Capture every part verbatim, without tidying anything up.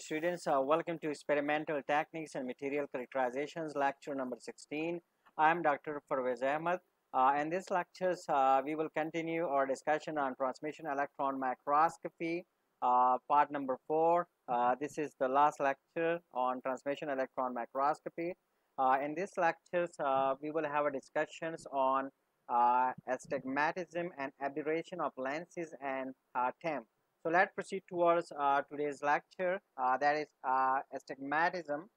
Graduate students, uh, welcome to Experimental Techniques and Material Characterizations, lecture number sixteen. I am Doctor Pervaiz Ahmad. Uh, in this lecture, uh, we will continue our discussion on transmission electron microscopy, uh, part number four. Uh, this is the last lecture on transmission electron microscopy. Uh, in this lecture, uh, we will have a discussions on uh, astigmatism and aberration of lenses and uh, T E M. So let's proceed towards uh, today's lecture, uh, that is uh, astigmatism.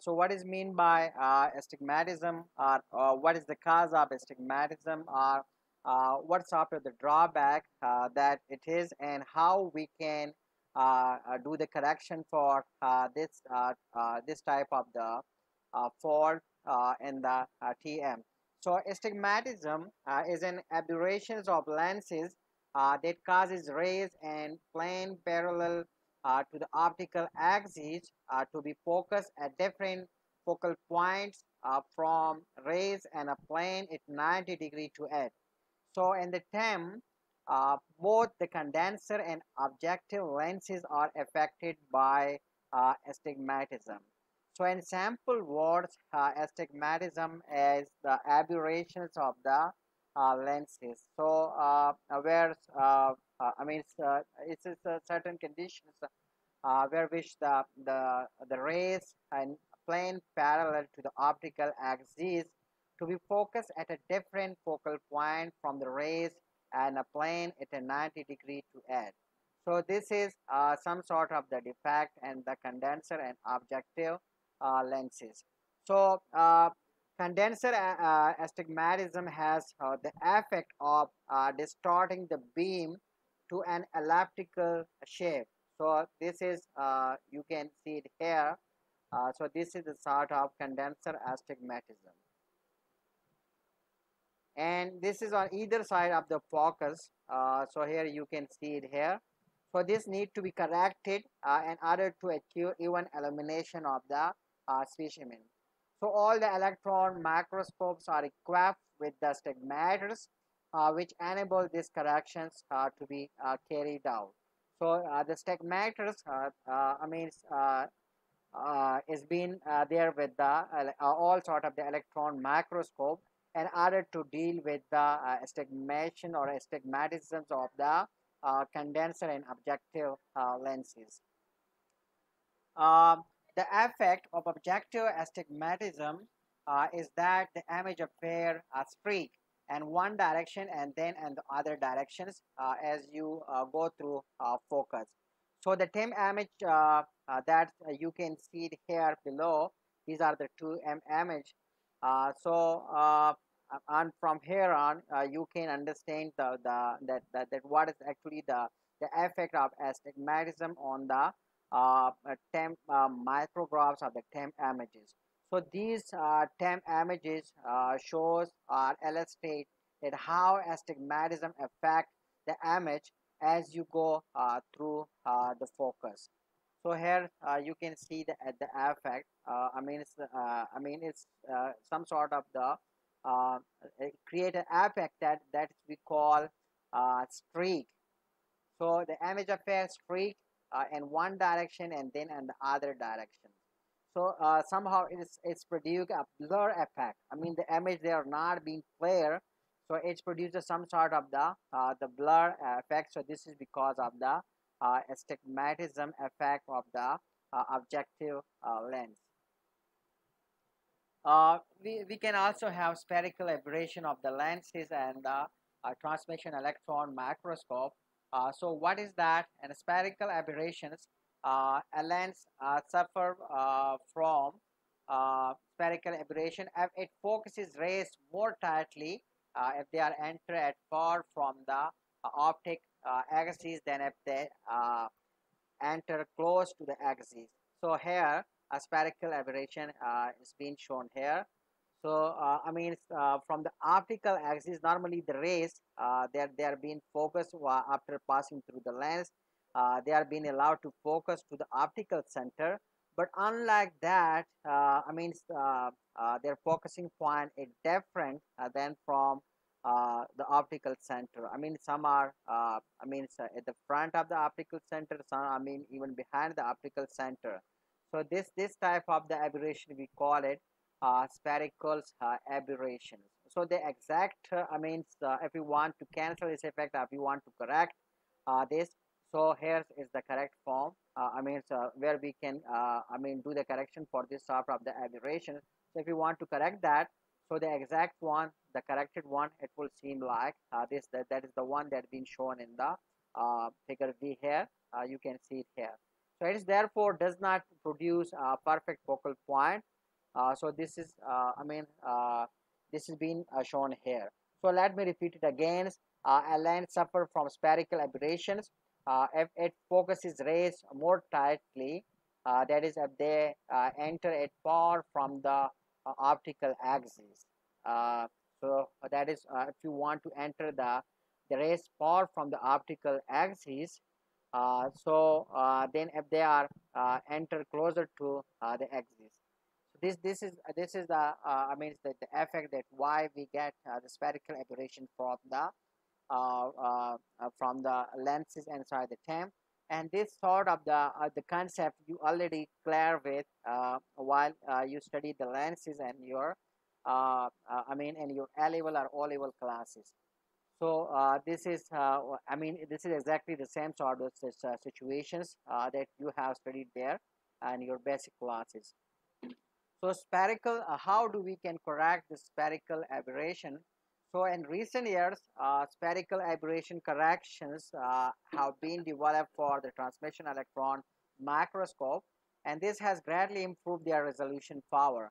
So what is mean by uh, astigmatism, or uh, what is the cause of astigmatism, or uh, what's after the drawback uh, that it is, and how we can uh, uh, do the correction for uh, this uh, uh, this type of the uh, fault uh, in the uh, T M. So astigmatism uh, is an aberration of lenses Uh, that causes rays and plane parallel uh, to the optical axis uh, to be focused at different focal points uh, from rays and a plane at ninety degree to it. So in the T E M, uh, both the condenser and objective lenses are affected by uh, astigmatism. So in sample words, uh, astigmatism is the aberrations of the Uh, lenses. So uh, where uh, uh, I mean it's, uh, it's, it's uh, certain conditions uh, where which the the the rays and plane parallel to the optical axis to be focused at a different focal point from the rays and a plane at a ninety degree to it. So this is uh, some sort of the defect and the condenser and objective uh, lenses. So uh, condenser uh, astigmatism has uh, the effect of uh, distorting the beam to an elliptical shape. So this is, uh, you can see it here. Uh, so this is the sort of condenser astigmatism. And this is on either side of the focus. Uh, so here you can see it here. So this needs to be corrected uh, in order to achieve even illumination of the uh, specimen. So all the electron microscopes are equipped with the stigmators, uh, which enable these corrections uh, to be uh, carried out. So uh, the stigmators, uh, uh, I mean, uh, uh, is been uh, there with the uh, all sort of the electron microscope in order to deal with the uh, astigmatism or astigmatisms of the uh, condenser and objective uh, lenses. Uh, The effect of objective astigmatism uh, is that the image appears a streak in one direction and then in the other directions uh, as you uh, go through uh, focus. So the T E M image uh, uh, that you can see it here below, these are the two M image. Uh, so uh, and from here on, uh, you can understand the, the that, that that what is actually the the effect of astigmatism on the Uh, T E M uh, micrographs of the T E M images. So these uh, T E M images uh, shows or illustrate that how astigmatism affect the image as you go uh, through uh, the focus. So here uh, you can see the the effect. Uh, I mean, it's uh, I mean it's uh, some sort of the uh, create an effect that that we call uh, streak. So the image appears streak. Uh, in one direction and then in the other direction. So uh, somehow it's it's produced a blur effect. I mean the image they are not being clear, so it produces some sort of the uh, the blur effect. So this is because of the uh, astigmatism effect of the uh, objective uh, lens. Uh, we we can also have spherical aberration of the lenses and the uh, transmission electron microscope. Uh, so what is that? And spherical aberrations, uh, a lens uh, suffer uh, from uh, spherical aberration. It focuses rays more tightly uh, if they are entered at far from the uh, optic uh, axis than if they uh, enter close to the axis. So here a spherical aberration uh, is being shown here. So uh, I mean uh, from the optical axis, normally the rays uh, they are, they are being focused after passing through the lens. Uh, they are being allowed to focus to the optical center, but unlike that, uh, I mean uh, uh, their focusing point is different uh, than from uh, the optical center. I mean, some are uh, I mean at the front of the optical center, some I mean even behind the optical center. So this this type of the aberration, we call it uh, spherical uh, aberration. So the exact uh, I mean uh, if you want to cancel this effect, if you want to correct uh, this, so here is the correct form. Uh, I mean uh, where we can uh, I mean do the correction for this sort of the aberration. So if you want to correct that, so the exact one, the corrected one, it will seem like uh, this. That, that is the one that has been shown in the uh, figure B here. Uh, you can see it here. So it is therefore does not produce a perfect focal point. Uh, so this is uh, I mean uh, this has been uh, shown here. So let me repeat it again. Uh, a lens suffers from spherical aberrations uh, if it focuses rays more tightly. Uh, that is, if they uh, enter at far from the Uh, optical axis. Uh, so that is uh, if you want to enter the, the rays far from the optical axis. Uh, so uh, then if they are uh, enter closer to uh, the axis. So this this is uh, this is the uh, I mean the, the effect that why we get uh, the spherical aberration from the uh, uh, from the lenses inside the temp. And this sort of the uh, the concept you already clear with uh, while uh, you study the lenses and your uh, uh, I mean and your A level or O level classes. So uh, this is uh, I mean this is exactly the same sort of uh, situations uh, that you have studied there and your basic classes. So spherical, uh, how do we can correct the spherical aberration? So in recent years, uh, spherical aberration corrections uh, have been developed for the transmission electron microscope, and this has greatly improved their resolution power.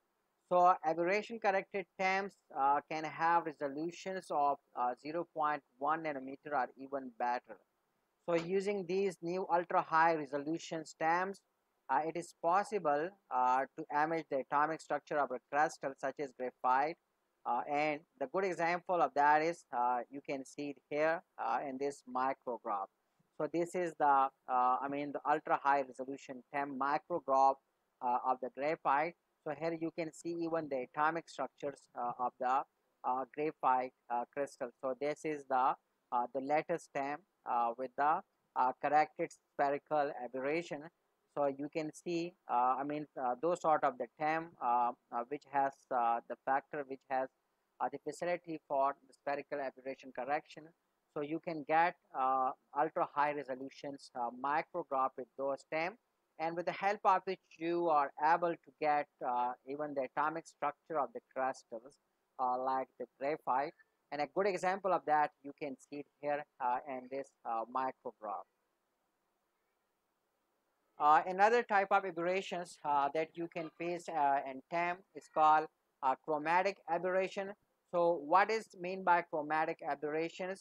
So aberration corrected temps uh, can have resolutions of uh, zero point one nanometer or even better. So using these new ultra high resolution temps, uh, it is possible uh, to image the atomic structure of a crystal such as graphite. Uh, and the good example of that is uh, you can see it here uh, in this micrograph. So this is the uh, I mean the ultra high resolution temp micrograph uh, of the graphite. So here you can see even the atomic structures uh, of the uh, graphite uh, crystal. So this is the uh, the latest temp uh, with the uh, corrected spherical aberration. So you can see, uh, I mean, uh, those sort of the temp uh, uh, which has uh, the factor which has uh, the facility for the spherical aberration correction. So you can get uh, ultra high resolutions uh, micrograph with those temp, and with the help of which you are able to get uh, even the atomic structure of the crystals uh, like the graphite. And a good example of that you can see it here uh, in this uh, micrograph. Uh, another type of aberrations uh, that you can face uh, in temp is called uh, chromatic aberration. So what is meant by chromatic aberrations,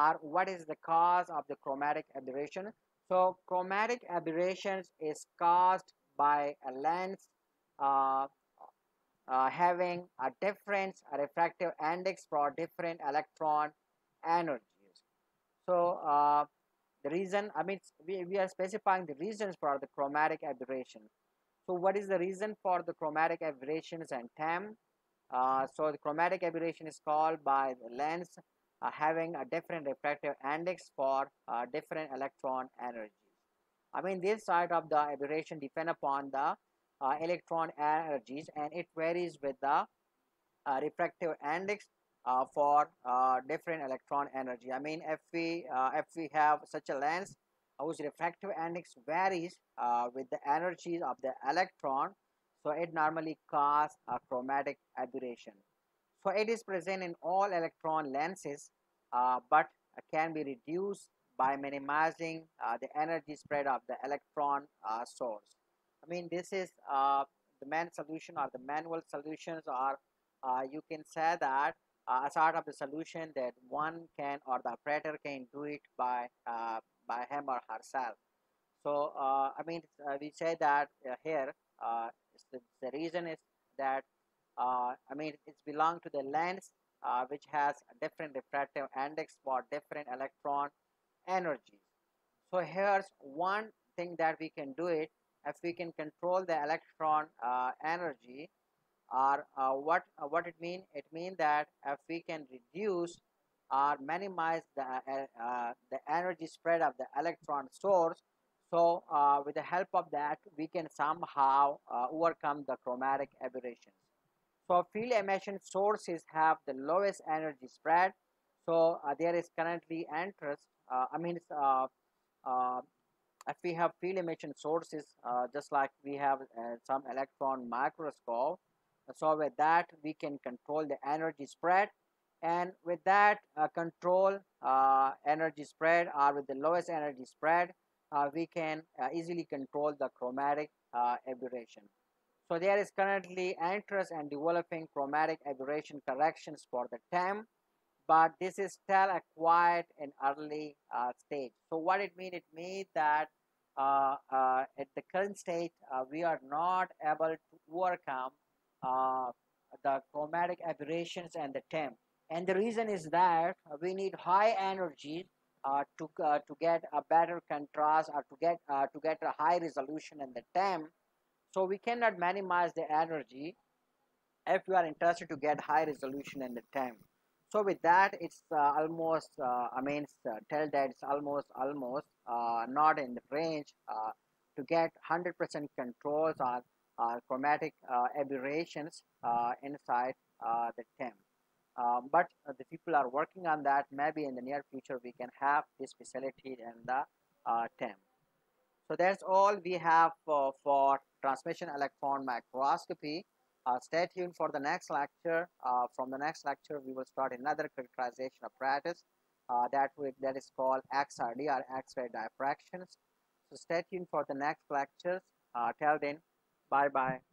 or what is the cause of the chromatic aberration? So chromatic aberrations is caused by a lens uh, uh, having a different refractive index for different electron energies. So uh, the reason, I mean, we, we are specifying the reasons for the chromatic aberration. So what is the reason for the chromatic aberrations and temp? Uh, so the chromatic aberration is called by the lens uh, having a different refractive index for uh, different electron energies. I mean, this side of the aberration depends upon the uh, electron energies, and it varies with the uh, refractive index Uh, for uh, different electron energy. I mean, if we uh, if we have such a lens whose refractive index varies uh, with the energies of the electron, so it normally causes a chromatic aberration. So it is present in all electron lenses, uh, but can be reduced by minimizing uh, the energy spread of the electron uh, source. I mean, this is uh, the main solution, or the manual solutions, or uh, you can say that Uh, a sort of the solution that one can, or the operator can do it by uh, by him or herself. So uh, I mean uh, we say that uh, here uh, the, the reason is that uh, I mean it belongs to the lens uh, which has a different refractive index for different electron energies. So here's one thing that we can do it, if we can control the electron uh, energy. Or uh, what uh, what it mean? It mean that if we can reduce or minimize the, uh, uh, the energy spread of the electron source. So uh, with the help of that, we can somehow uh, overcome the chromatic aberrations. So field emission sources have the lowest energy spread. So uh, there is currently interest, uh, I mean, uh, uh, if we have field emission sources, uh, just like we have uh, some electron microscope, so with that we can control the energy spread, and with that uh, control uh, energy spread, or with the lowest energy spread, uh, we can uh, easily control the chromatic uh, aberration. So there is currently interest in developing chromatic aberration corrections for the T E M, but this is still acquired in early uh, stage. So what it means? It means that uh, uh, at the current state, uh, we are not able to overcome uh, the chromatic aberrations and the T E M. And the reason is that we need high energy uh, to uh, to get a better contrast, or to get uh, to get a high resolution in the T E M. So we cannot minimize the energy if you are interested to get high resolution in the T E M. So with that, it's uh, almost, uh, I mean, it's, uh, tell that it's almost, almost uh, not in the range uh, to get one hundred percent controls or, or chromatic uh, aberrations uh, inside uh, the T E M. Um, but uh, the people are working on that. Maybe in the near future, we can have this facility in the uh, T E M. So that's all we have uh, for transmission electron microscopy. Uh, stay tuned for the next lecture. Uh, from the next lecture, we will start another characterization apparatus uh, that we, that is called X R D, or X-ray diffractions. So stay tuned for the next lectures. Uh, till then, bye bye.